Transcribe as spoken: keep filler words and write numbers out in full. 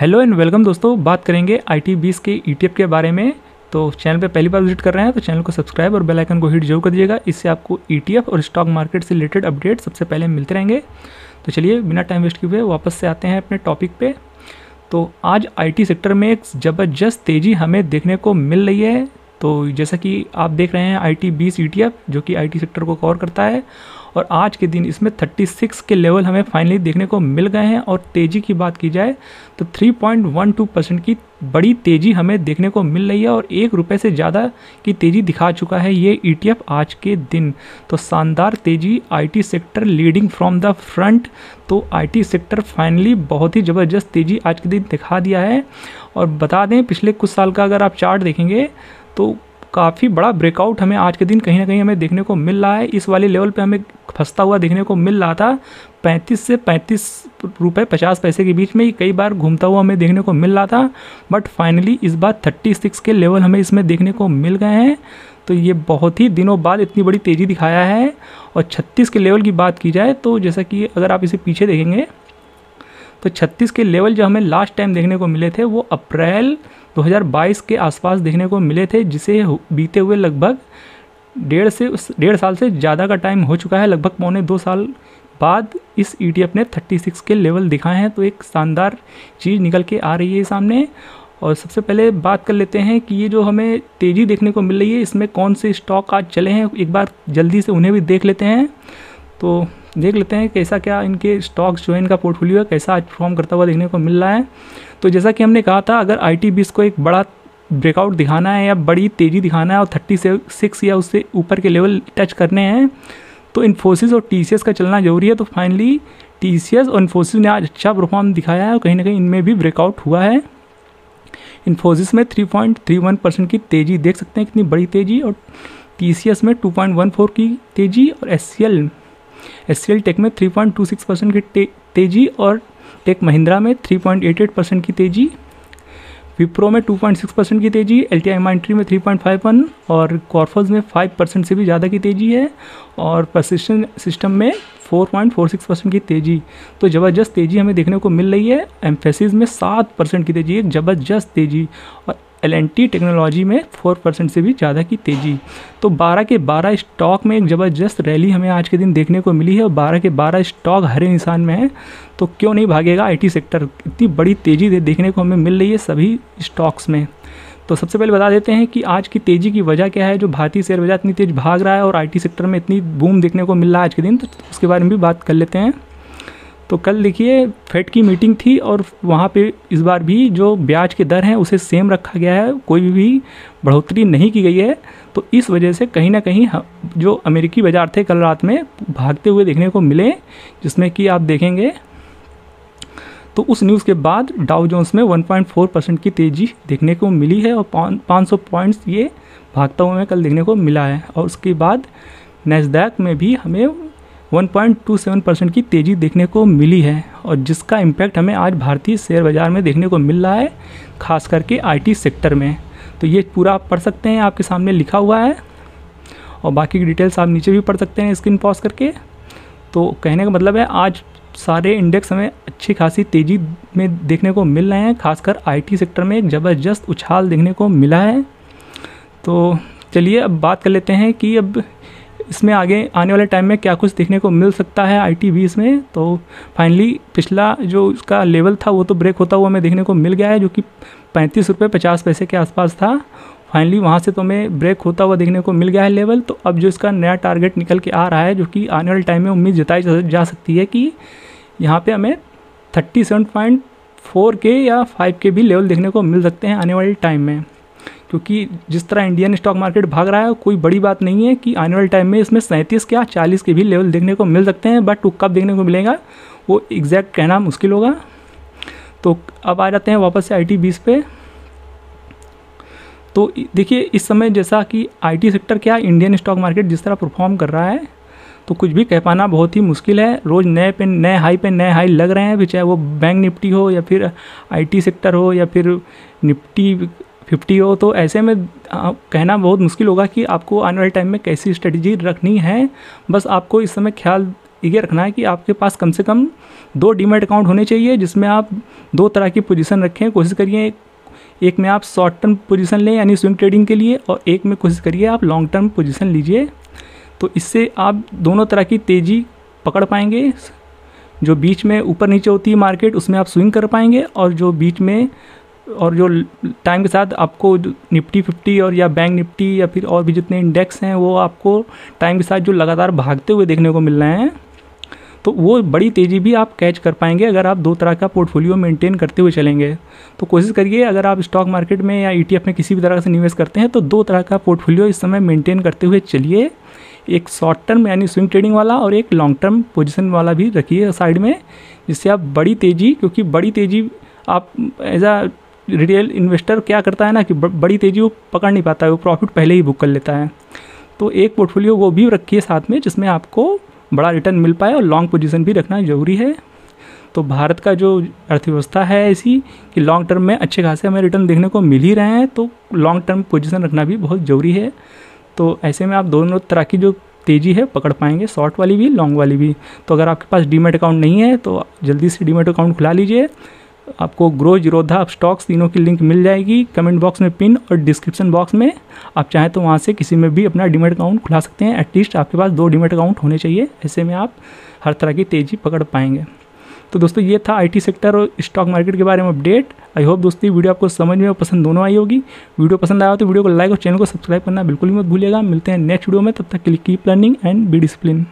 Hello and welcome दोस्तों, बात करेंगे आई टी ट्वेंटी के ई टी एफ के बारे में। तो चैनल पे पहली बार विजिट कर रहे हैं तो चैनल को सब्सक्राइब और बेल आइकन को हिट जरूर कर दीजिएगा। इससे आपको ई टी एफ और स्टॉक मार्केट से रिलेटेड अपडेट सबसे पहले मिलते रहेंगे। तो चलिए बिना टाइम वेस्ट किए हुए वापस से आते हैं अपने टॉपिक पे। तो आज आई टी सेक्टर में एक ज़बरदस्त तेज़ी हमें देखने को मिल रही है। तो जैसा कि आप देख रहे हैं I T twenty E T F जो कि आई टी सेक्टर को कवर करता है, और आज के दिन इसमें छत्तीस के लेवल हमें फाइनली देखने को मिल गए हैं। और तेज़ी की बात की जाए तो तीन पॉइंट एक दो परसेंट की बड़ी तेज़ी हमें देखने को मिल रही है और एक रुपये से ज़्यादा की तेज़ी दिखा चुका है ये ई टी एफ आज के दिन। तो शानदार तेज़ी, IT sector leading from the front. तो आईटी सेक्टर फाइनली बहुत ही ज़बरदस्त तेज़ी आज के दिन दिखा दिया है। और बता दें पिछले कुछ साल का अगर आप चार्ट देखेंगे तो काफ़ी बड़ा ब्रेकआउट हमें आज के दिन कहीं ना कहीं हमें देखने को मिल रहा है। इस वाले लेवल पे हमें फंसता हुआ देखने को मिल रहा था पैंतीस से पैंतीस रुपये पचास पैसे के बीच में, कई बार घूमता हुआ हमें देखने को मिल रहा था। बट फाइनली इस बार छत्तीस के लेवल हमें इसमें देखने को मिल गए हैं। तो ये बहुत ही दिनों बाद इतनी बड़ी तेज़ी दिखाया है। और छत्तीस के लेवल की बात की जाए तो जैसा कि अगर आप इसे पीछे देखेंगे तो छत्तीस के लेवल जो हमें लास्ट टाइम देखने को मिले थे वो अप्रैल दो हज़ार बाईस के आसपास देखने को मिले थे, जिसे बीते हुए लगभग डेढ़ से डेढ़ साल से ज़्यादा का टाइम हो चुका है। लगभग पौने दो साल बाद इस ई टी एफ ने छत्तीस के लेवल दिखाए हैं। तो एक शानदार चीज़ निकल के आ रही है सामने। और सबसे पहले बात कर लेते हैं कि ये जो हमें तेज़ी देखने को मिल रही है इसमें कौन से स्टॉक आज चले हैं, एक बार जल्दी से उन्हें भी देख लेते हैं। तो देख लेते हैं कैसा क्या इनके स्टॉक्स जो है इनका पोर्टफोलियो है कैसा आज परफॉर्म करता हुआ देखने को मिल रहा है। तो जैसा कि हमने कहा था अगर आई टी ट्वेंटी को एक बड़ा ब्रेकआउट दिखाना है या बड़ी तेज़ी दिखाना है और छत्तीस या उससे ऊपर के लेवल टच करने हैं तो इन्फोसिस और टी सी एस का चलना जरूरी है। तो फाइनली टी सी एस और इन्फोसिस ने आज अच्छा परफॉर्म दिखाया है और कहीं ना कहीं इनमें भी ब्रेकआउट हुआ है। इन्फोसिस में तीन पॉइंट तीन एक परसेंट की तेज़ी देख सकते हैं, कितनी बड़ी तेज़ी, और टी सी एस में दो पॉइंट एक चार की तेज़ी, और H C L H C L tech में तीन पॉइंट दो छह परसेंट की ते, तेज़ी, और टेक महिंद्रा में तीन पॉइंट आठ आठ परसेंट की तेज़ी, विप्रो में दो पॉइंट छह परसेंट की तेज़ी, एल टी आई माइंट्री में तीन पॉइंट पाँच एक और कॉर्फल्स में पाँच परसेंट से भी ज़्यादा की तेज़ी है, और परसिस्टेंट सिस्टम में चार पॉइंट चार छह परसेंट की तेज़ी। तो ज़बरदस्त तेज़ी हमें देखने को मिल रही है। एम्फेसिस में सात परसेंट की तेज़ी, एक ज़बरदस्त तेज़ी, और एल एंड टी टेक्नोलॉजी में चार परसेंट से भी ज़्यादा की तेज़ी। तो बारह के बारह स्टॉक में एक ज़बरदस्त रैली हमें आज के दिन देखने को मिली है और बारह के बारह स्टॉक हरे निशान में है। तो क्यों नहीं भागेगा आईटी सेक्टर, इतनी बड़ी तेज़ी देखने को हमें मिल रही है सभी स्टॉक्स में। तो सबसे पहले बता देते हैं कि आज की तेज़ी की वजह क्या है, जो भारतीय शेयर बाजार इतनी तेज़ भाग रहा है और आईटी सेक्टर में इतनी बूम देखने को मिल रहा है आज के दिन, तो उसके बारे में भी बात कर लेते हैं। तो कल देखिए फेड की मीटिंग थी और वहाँ पे इस बार भी जो ब्याज के दर हैं उसे सेम रखा गया है, कोई भी बढ़ोतरी नहीं की गई है। तो इस वजह से कहीं ना कहीं जो अमेरिकी बाजार थे कल रात में भागते हुए देखने को मिले, जिसमें कि आप देखेंगे तो उस न्यूज़ के बाद डाउ जोन्स में एक पॉइंट चार परसेंट की तेज़ी देखने को मिली है और पाँच सौ पॉइंट्स ये भागता हुआ कल देखने को मिला है। और उसके बाद नैस्डैक में भी हमें एक पॉइंट दो सात परसेंट की तेज़ी देखने को मिली है, और जिसका इम्पैक्ट हमें आज भारतीय शेयर बाज़ार में देखने को मिल रहा है, खास करके आईटी सेक्टर में। तो ये पूरा आप पढ़ सकते हैं, आपके सामने लिखा हुआ है, और बाकी की डिटेल्स आप नीचे भी पढ़ सकते हैं स्क्रीन पॉज करके। तो कहने का मतलब है आज सारे इंडेक्स हमें अच्छी खासी तेज़ी में देखने को मिल रहे हैं, खासकर आईटी सेक्टर में एक ज़बरदस्त उछाल देखने को मिला है। तो चलिए अब बात कर लेते हैं कि अब इसमें आगे आने वाले टाइम में क्या कुछ देखने को मिल सकता है आई टी ट्वेंटी में। तो फाइनली पिछला जो उसका लेवल था वो तो ब्रेक होता हुआ हमें देखने को मिल गया है, जो कि पैंतीस रुपये पचास पैसे के आसपास था। फाइनली वहाँ से तो हमें ब्रेक होता हुआ देखने को मिल गया है लेवल। तो अब जो इसका नया टारगेट निकल के आ रहा है, जो कि आने वाले टाइम में उम्मीद जताई जा सकती है कि यहाँ पर हमें थर्टी सेवन पॉइंट फोर के या फाइव के भी लेवल देखने को मिल सकते हैं आने वाले टाइम में, क्योंकि जिस तरह इंडियन स्टॉक मार्केट भाग रहा है कोई बड़ी बात नहीं है कि आने वाले टाइम में इसमें सैंतीस क्या चालीस के भी लेवल देखने को मिल सकते हैं। बट वो कब देखने को मिलेगा वो एग्जैक्ट कहना मुश्किल होगा। तो अब आ जाते हैं वापस से आई टी ट्वेंटी पे। तो देखिए इस समय जैसा कि आईटी सेक्टर क्या इंडियन स्टॉक मार्केट जिस तरह परफॉर्म कर रहा है तो कुछ भी कह पाना बहुत ही मुश्किल है। रोज़ नए पे नए हाई पे नए हाई लग रहे हैं, फिर चाहे वो बैंक निफ्टी हो या फिर आईटी सेक्टर हो या फिर निफ्टी फिफ्टी हो। तो ऐसे में आ, कहना बहुत मुश्किल होगा कि आपको आने वाले टाइम में कैसी स्ट्रेटजी रखनी है। बस आपको इस समय ख्याल ये रखना है कि आपके पास कम से कम दो डीमैट अकाउंट होने चाहिए, जिसमें आप दो तरह की पोजीशन रखें। कोशिश करिए एक में आप शॉर्ट टर्म पोजीशन लें यानी स्विंग ट्रेडिंग के लिए, और एक में कोशिश करिए आप लॉन्ग टर्म पोजीशन लीजिए। तो इससे आप दोनों तरह की तेज़ी पकड़ पाएंगे। जो बीच में ऊपर नीचे होती है मार्केट, उसमें आप स्विंग कर पाएंगे, और जो बीच में और जो टाइम के साथ आपको निफ्टी फिफ्टी और या बैंक निफ्टी या फिर और भी जितने इंडेक्स हैं वो आपको टाइम के साथ जो लगातार भागते हुए देखने को मिल रहे हैं, तो वो बड़ी तेज़ी भी आप कैच कर पाएंगे अगर आप दो तरह का पोर्टफोलियो मेंटेन करते हुए चलेंगे। तो कोशिश करिए अगर आप स्टॉक मार्केट में या ईटीएफ में किसी भी तरह से निवेश करते हैं तो दो तरह का पोर्टफोलियो इस समय मेंटेन करते हुए चलिए। एक शॉर्ट टर्म यानी स्विंग ट्रेडिंग वाला और एक लॉन्ग टर्म पोजीशन वाला भी रखिए साइड में, जिससे आप बड़ी तेज़ी, क्योंकि बड़ी तेज़ी आप एज आ रिटेल इन्वेस्टर क्या करता है ना कि बड़ी तेज़ी वो पकड़ नहीं पाता है, वो प्रॉफिट पहले ही बुक कर लेता है। तो एक पोर्टफोलियो वो भी रखिए साथ में जिसमें आपको बड़ा रिटर्न मिल पाए, और लॉन्ग पोजीशन भी रखना ज़रूरी है। तो भारत का जो अर्थव्यवस्था है ऐसी कि लॉन्ग टर्म में अच्छे खासे हमें रिटर्न देखने को मिल ही रहे हैं, तो लॉन्ग टर्म पोजीशन रखना भी बहुत ज़रूरी है। तो ऐसे में आप दोनों तरह की जो तेज़ी है पकड़ पाएंगे, शॉर्ट वाली भी लॉन्ग वाली भी। तो अगर आपके पास डीमैट अकाउंट नहीं है तो जल्दी से डीमैट अकाउंट खुला लीजिए। आपको ग्रो, जीरोधा, स्टॉक्स तीनों की लिंक मिल जाएगी कमेंट बॉक्स में पिन और डिस्क्रिप्शन बॉक्स में। आप चाहें तो वहाँ से किसी में भी अपना डीमैट अकाउंट खुला सकते हैं। एटलीस्ट आपके पास दो डीमैट अकाउंट होने चाहिए, ऐसे में आप हर तरह की तेज़ी पकड़ पाएंगे। तो दोस्तों ये था आईटी सेक्टर और स्टॉक मार्केट के बारे में अपडेट। आई होप दोस्तों वीडियो आपको समझ में और पसंद दोनों आई होगी। वीडियो पसंद आया तो वीडियो को लाइक और चैनल को सब्सक्राइब करना बिल्कुल भी मत भूलिएगा। मिलते हैं नेक्स्ट वीडियो में, तब तक के लिए keep learning and be discipline.